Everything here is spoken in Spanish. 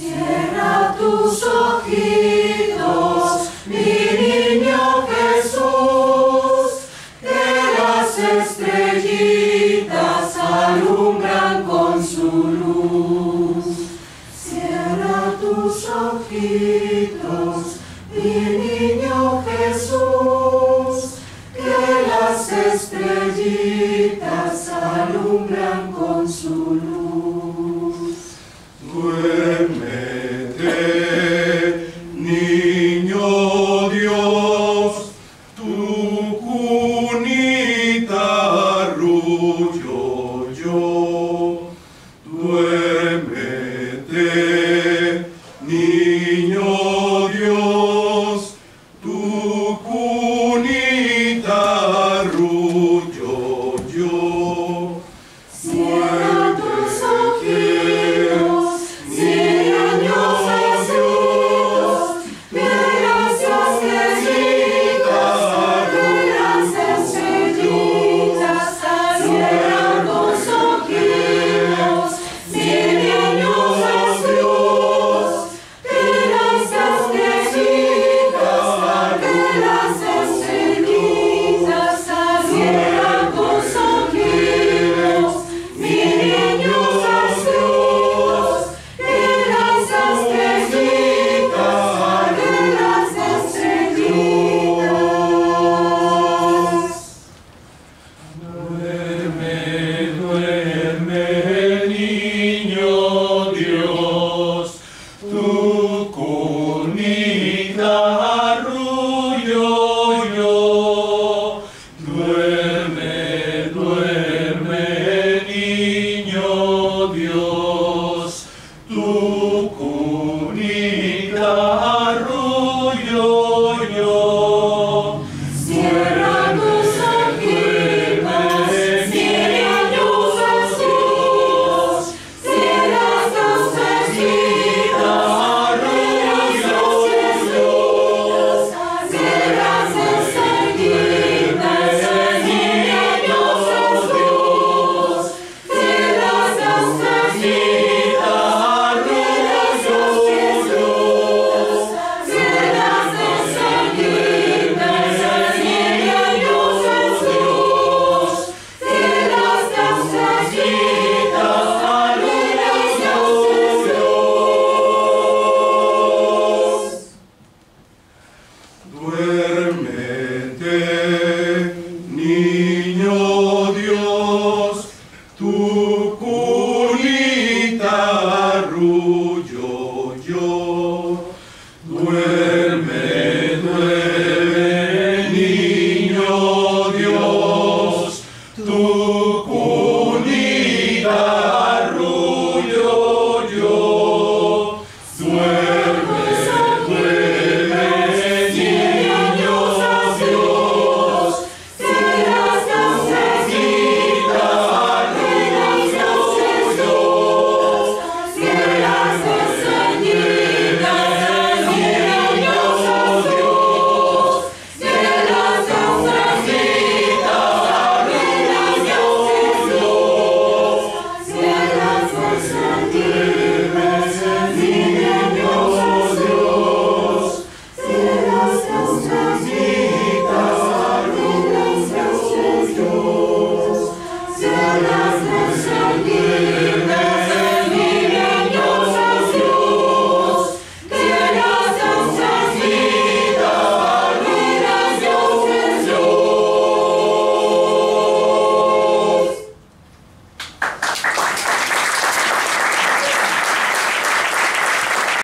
Cierra tus ojitos, mi niño Jesús, que las estrellitas alumbran con su luz. Cierra tus ojitos, mi niño Jesús, que las estrellitas alumbran con su luz. Duérmete, niño Dios, tu cunita arrullo yo. Duérmete, niño Dios, tu cunita arrullo yo. Cierra tus ojitos, mi niño Jesús, que las estrellitas alumbran con su luz. Cierra tus ojitos, mi niño Jesús, que las estrellitas Cierra tus ojitos, mi niño Jesús, que las estrellitas. Duerme, duerme, niño Dios, tu cunita arrullo yo. Duerme, duerme, niño Dios, tu cunita arrullo yo. Cierra tus ojitos, mi niño Jesús, cierra tus ojitos, mi niño Jesús, que las estrellitas, mi niño Jesús, que las estrellitas Duérmete, niño Dios, tu cunita arrullo.